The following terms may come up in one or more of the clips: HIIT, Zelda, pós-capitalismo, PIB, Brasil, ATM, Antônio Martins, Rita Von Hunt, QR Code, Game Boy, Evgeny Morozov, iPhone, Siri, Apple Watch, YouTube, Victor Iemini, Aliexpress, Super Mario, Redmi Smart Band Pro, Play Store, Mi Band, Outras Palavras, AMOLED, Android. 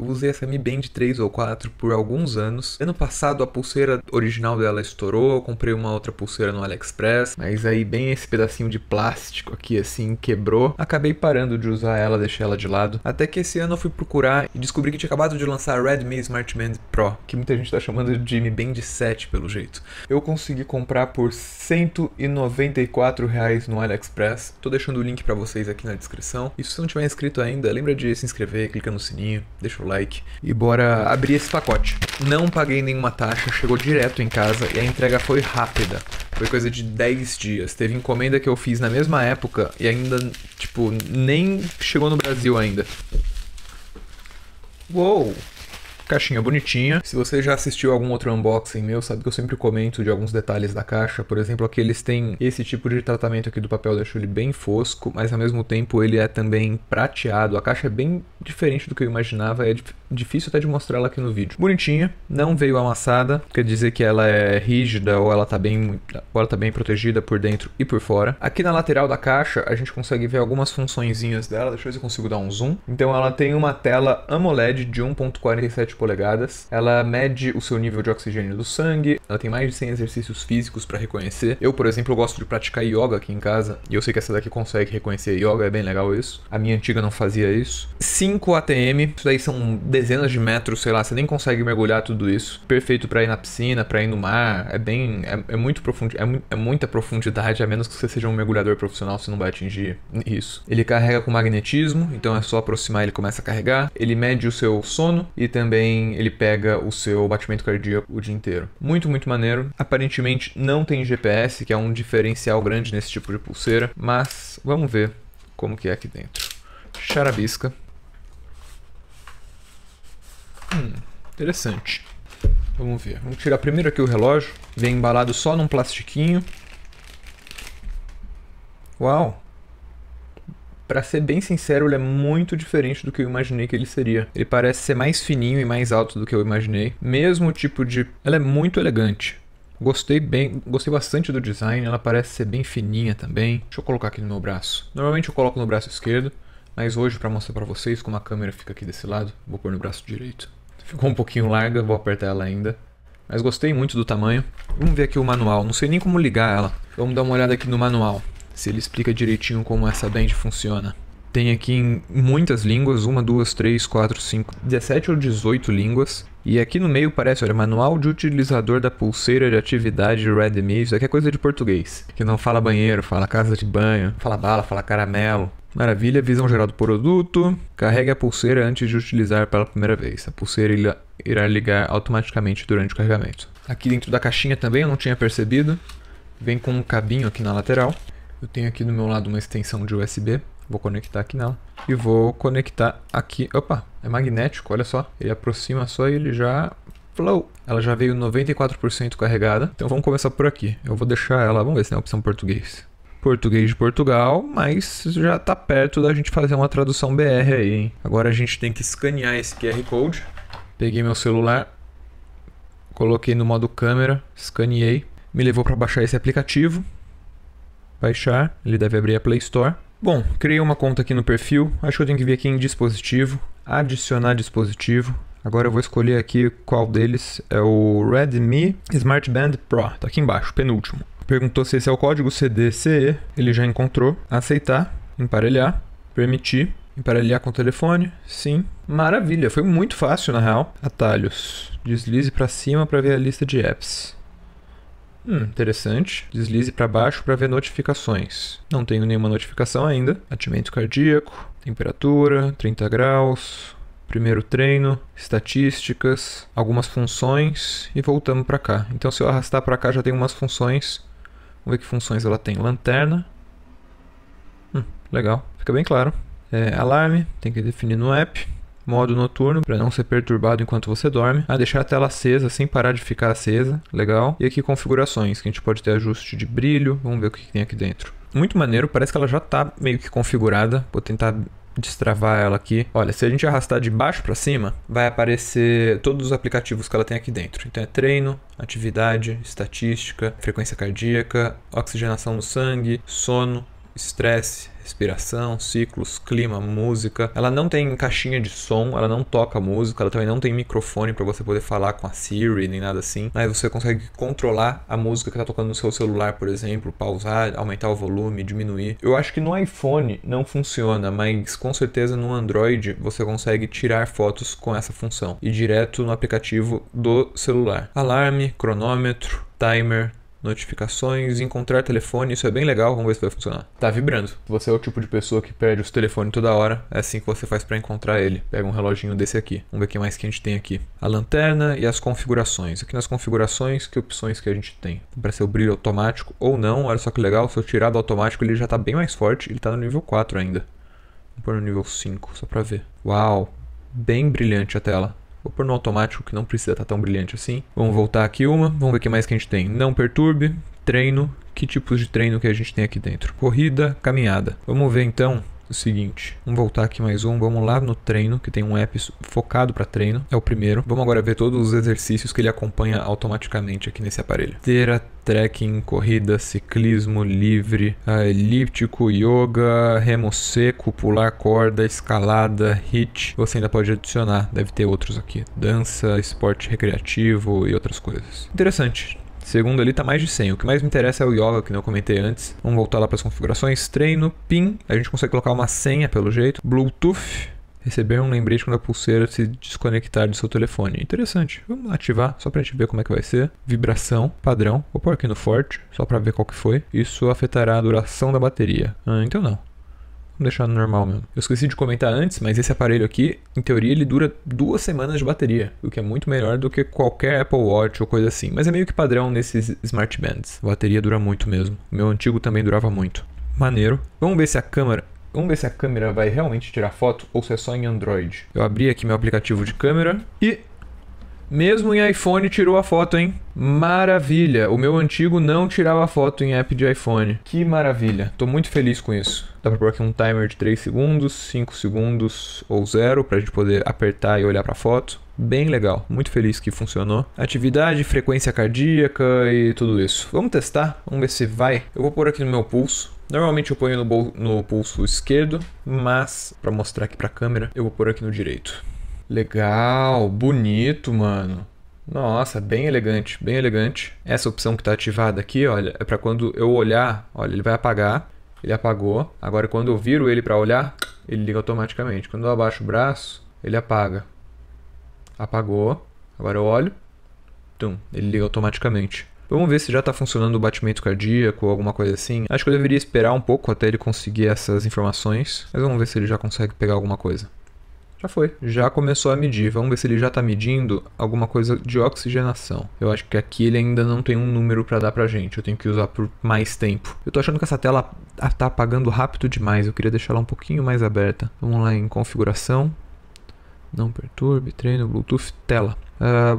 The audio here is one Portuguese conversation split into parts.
Eu usei essa Mi Band 3 ou 4 por alguns anos. Ano passado a pulseira original dela estourou, eu comprei uma outra pulseira no AliExpress, mas aí bem esse pedacinho de plástico aqui assim quebrou. Acabei parando de usar ela, deixei ela de lado. Até que esse ano eu fui procurar e descobri que tinha acabado de lançar a Redmi Smart Band Pro, que muita gente tá chamando de Mi Band 7 pelo jeito. Eu consegui comprar por R$ 194 no AliExpress. Tô deixando o link pra vocês aqui na descrição. E se você não tiver inscrito ainda, lembra de se inscrever, clica no sininho, deixa o like e bora abrir esse pacote. Não paguei nenhuma taxa, chegou direto em casa e a entrega foi rápida. Foi coisa de 10 dias. Teve encomenda que eu fiz na mesma época e ainda, tipo, nem chegou no Brasil ainda. Uou! Caixinha bonitinha. Se você já assistiu algum outro unboxing meu, sabe que eu sempre comento de alguns detalhes da caixa. Por exemplo, aqui eles têm esse tipo de tratamento aqui do papel, deixou ele bem fosco, mas ao mesmo tempo ele é também prateado. A caixa é bem diferente do que eu imaginava, é difícil até de mostrar ela aqui no vídeo. Bonitinha, não veio amassada, quer dizer que ela é rígida ou ela tá bem protegida por dentro e por fora. Aqui na lateral da caixa a gente consegue ver algumas funçõezinhas dela, deixa eu ver se eu consigo dar um zoom. Então ela tem uma tela AMOLED de 1.47 polegadas, ela mede o seu nível de oxigênio do sangue, ela tem mais de 100 exercícios físicos para reconhecer. Eu, por exemplo, gosto de praticar yoga aqui em casa e eu sei que essa daqui consegue reconhecer yoga, é bem legal isso. A minha antiga não fazia isso. 5 ATM, isso daí são dezenas de metros, sei lá, você nem consegue mergulhar tudo isso. Perfeito para ir na piscina, para ir no mar, é muita profundidade, a menos que você seja um mergulhador profissional, você não vai atingir isso. Ele carrega com magnetismo, então é só aproximar ele começa a carregar. Ele mede o seu sono e também ele pega o seu batimento cardíaco o dia inteiro. Muito, muito maneiro. Aparentemente não tem GPS, que é um diferencial grande nesse tipo de pulseira, mas vamos ver como que é aqui dentro. Charabisca. Interessante. Vamos ver. Vamos tirar primeiro aqui o relógio. Vem embalado só num plastiquinho. Uau! Pra ser bem sincero, ele é muito diferente do que eu imaginei que ele seria. Ele parece ser mais fininho e mais alto do que eu imaginei. Mesmo tipo de... Ela é muito elegante. Gostei bastante do design. Ela parece ser bem fininha também. Deixa eu colocar aqui no meu braço. Normalmente eu coloco no braço esquerdo, mas hoje, pra mostrar pra vocês como a câmera fica aqui desse lado, vou pôr no braço direito. Ficou um pouquinho larga, vou apertar ela ainda. Mas gostei muito do tamanho. Vamos ver aqui o manual. Não sei nem como ligar ela. Vamos dar uma olhada aqui no manual. Se ele explica direitinho como essa band funciona. Tem aqui em muitas línguas, 17 ou 18 línguas. E aqui no meio parece, olha, manual de utilizador da pulseira de atividade Redmi. Isso aqui é coisa de português, que não fala banheiro, fala casa de banho, fala bala, fala caramelo. Maravilha, visão geral do produto. Carregue a pulseira antes de utilizar pela primeira vez. A pulseira irá ligar automaticamente durante o carregamento. Aqui dentro da caixinha também, eu não tinha percebido. Vem com um cabinho aqui na lateral. Eu tenho aqui do meu lado uma extensão de USB, vou conectar aqui nela e vou conectar aqui, opa, é magnético, olha só, ele aproxima só e ele já, flow, ela já veio 94% carregada, então vamos começar por aqui, eu vou deixar ela, vamos ver se tem a opção português de Portugal, mas já tá perto da gente fazer uma tradução BR aí, hein? Agora a gente tem que escanear esse QR Code, peguei meu celular, coloquei no modo câmera, escaneei, me levou para baixar esse aplicativo. Baixar, ele deve abrir a Play Store. Bom, criei uma conta aqui no perfil, acho que eu tenho que vir aqui em dispositivo, adicionar dispositivo. Agora eu vou escolher aqui qual deles é o Redmi Smart Band Pro, tá aqui embaixo, penúltimo. Perguntou se esse é o código CDCE, ele já encontrou. Aceitar, emparelhar, permitir, emparelhar com o telefone, sim. Maravilha, foi muito fácil na real. Atalhos, deslize para cima para ver a lista de apps. Interessante. Deslize para baixo para ver notificações. Não tenho nenhuma notificação ainda. Batimento cardíaco, temperatura, 30 graus, primeiro treino, estatísticas, algumas funções e voltamos para cá. Então se eu arrastar para cá já tem umas funções. Vamos ver que funções ela tem. Lanterna. Legal. Fica bem claro. Alarme, tem que definir no app. Modo noturno, para não ser perturbado enquanto você dorme. Deixar a tela acesa, sem parar de ficar acesa. Legal. E aqui configurações, que a gente pode ter ajuste de brilho. Vamos ver o que tem aqui dentro. Muito maneiro, parece que ela já está meio que configurada. Vou tentar destravar ela aqui. Olha, se a gente arrastar de baixo para cima, vai aparecer todos os aplicativos que ela tem aqui dentro. Então é treino, atividade, estatística, frequência cardíaca, oxigenação do sangue, sono, estresse, respiração, ciclos, clima, música. Ela não tem caixinha de som, ela não toca música, ela também não tem microfone para você poder falar com a Siri, nem nada assim. Mas você consegue controlar a música que tá tocando no seu celular, por exemplo, pausar, aumentar o volume, diminuir. Eu acho que no iPhone não funciona, mas com certeza no Android você consegue tirar fotos com essa função e direto no aplicativo do celular. Alarme, cronômetro, timer, notificações, encontrar telefone, isso é bem legal, vamos ver se vai funcionar. Tá vibrando. Você é o tipo de pessoa que perde os telefones toda hora, é assim que você faz para encontrar ele. Pega um reloginho desse aqui. Vamos ver o que mais que a gente tem aqui. A lanterna e as configurações. Aqui nas configurações, que opções que a gente tem? Para ser o brilho automático ou não, olha só que legal, se eu tirar do automático ele já tá bem mais forte, ele tá no nível 4 ainda. Vou pôr no nível 5, só pra ver. Uau, bem brilhante a tela. Vou pôr no automático, que não precisa estar tão brilhante assim. Vamos voltar aqui uma. Vamos ver o que mais que a gente tem. Não perturbe, treino. Que tipos de treino que a gente tem aqui dentro? Corrida, caminhada. Vamos ver então o seguinte. Vamos voltar aqui mais um. Vamos lá no treino, que tem um app focado para treino. É o primeiro. Vamos agora ver todos os exercícios que ele acompanha automaticamente aqui nesse aparelho. Terapia, trekking, corrida, ciclismo livre, elíptico, yoga, remo seco, pular corda, escalada, HIIT. Você ainda pode adicionar, deve ter outros aqui. Dança, esporte recreativo e outras coisas. Interessante. Segundo ali tá mais de 100. O que mais me interessa é o yoga, que não comentei antes. Vamos voltar lá para as configurações. Treino, PIN. A gente consegue colocar uma senha pelo jeito. Bluetooth. Receber um lembrete quando a pulseira se desconectar do seu telefone. Interessante. Vamos ativar, só pra gente ver como é que vai ser. Vibração, padrão. Vou pôr aqui no forte, só pra ver qual que foi. Isso afetará a duração da bateria. Então não. Vamos deixar no normal mesmo. Eu esqueci de comentar antes, mas esse aparelho aqui, em teoria, ele dura 2 semanas de bateria, o que é muito melhor do que qualquer Apple Watch ou coisa assim. Mas é meio que padrão nesses Smart Bands. A bateria dura muito mesmo. O meu antigo também durava muito. Maneiro. Vamos ver se a câmera vai realmente tirar foto ou se é só em Android. Eu abri aqui meu aplicativo de câmera e mesmo em iPhone tirou a foto, hein? Maravilha! O meu antigo não tirava foto em app de iPhone. Que maravilha! Tô muito feliz com isso. Dá pra pôr aqui um timer de 3 segundos, 5 segundos ou 0 pra gente poder apertar e olhar pra foto. Bem legal, muito feliz que funcionou. Atividade, frequência cardíaca e tudo isso. Vamos testar, vamos ver se vai. Eu vou pôr aqui no meu pulso. Normalmente eu ponho no pulso esquerdo, mas pra mostrar aqui pra câmera, eu vou pôr aqui no direito. Legal, bonito, mano. Nossa, bem elegante, bem elegante. Essa opção que tá ativada aqui, olha, é pra quando eu olhar, olha, ele vai apagar. Ele apagou. Agora quando eu viro ele pra olhar, ele liga automaticamente. Quando eu abaixo o braço, ele apaga. Apagou. Agora eu olho. Tum, ele liga automaticamente. Vamos ver se já está funcionando o batimento cardíaco ou alguma coisa assim. Acho que eu deveria esperar um pouco até ele conseguir essas informações. Mas vamos ver se ele já consegue pegar alguma coisa. Já foi. Já começou a medir. Vamos ver se ele já está medindo alguma coisa de oxigenação. Eu acho que aqui ele ainda não tem um número para dar pra gente. Eu tenho que usar por mais tempo. Eu tô achando que essa tela tá apagando rápido demais. Eu queria deixar ela um pouquinho mais aberta. Vamos lá em configuração. Não perturbe, treino, Bluetooth, tela.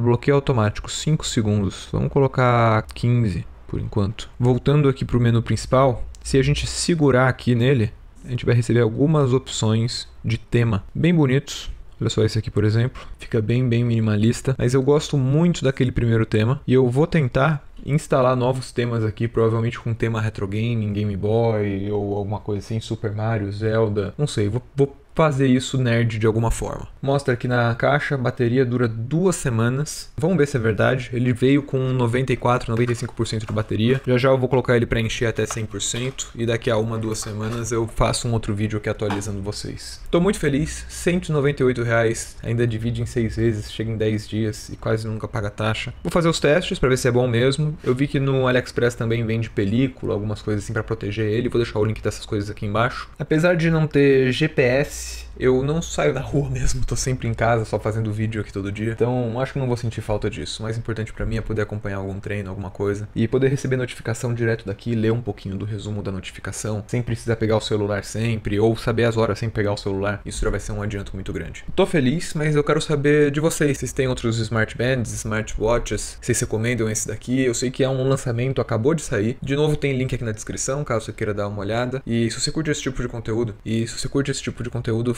Bloqueio automático, 5 segundos. Vamos colocar 15 por enquanto. Voltando aqui para o menu principal, se a gente segurar aqui nele, a gente vai receber algumas opções de tema bem bonitos. Olha só esse aqui, por exemplo. Fica bem minimalista. Mas eu gosto muito daquele primeiro tema. E eu vou tentar instalar novos temas aqui. Provavelmente com tema retro gaming, Game Boy ou alguma coisa assim. Super Mario, Zelda. Não sei, vou fazer isso nerd de alguma forma. Mostra aqui na caixa, bateria dura 2 semanas. Vamos ver se é verdade. Ele veio com 94, 95% de bateria. Já eu vou colocar ele para encher até 100%. E daqui a 1, 2 semanas eu faço um outro vídeo aqui atualizando vocês. Tô muito feliz, R$198. Ainda divide em 6 vezes, chega em 10 dias e quase nunca paga taxa. Vou fazer os testes para ver se é bom mesmo. Eu vi que no AliExpress também vende película, algumas coisas assim para proteger ele. Vou deixar o link dessas coisas aqui embaixo. Apesar de não ter GPS, eu não saio da rua mesmo, tô sempre em casa, só fazendo vídeo aqui todo dia. Então acho que não vou sentir falta disso. O mais importante pra mim é poder acompanhar algum treino, alguma coisa, e poder receber notificação direto daqui, ler um pouquinho do resumo da notificação, sem precisar pegar o celular sempre, ou saber as horas sem pegar o celular. Isso já vai ser um adianto muito grande. Tô feliz, mas eu quero saber de vocês. Vocês têm outros Smart Bands, Smart Watches? Vocês recomendam esse daqui? Eu sei que é um lançamento, acabou de sair. De novo tem link aqui na descrição, caso você queira dar uma olhada. E se você curte esse tipo de conteúdo,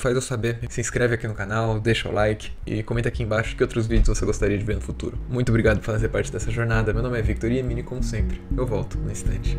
faz eu saber, se inscreve aqui no canal, deixa o like e comenta aqui embaixo que outros vídeos você gostaria de ver no futuro. Muito obrigado por fazer parte dessa jornada, meu nome é Victor Iemini, como sempre, eu volto no instante.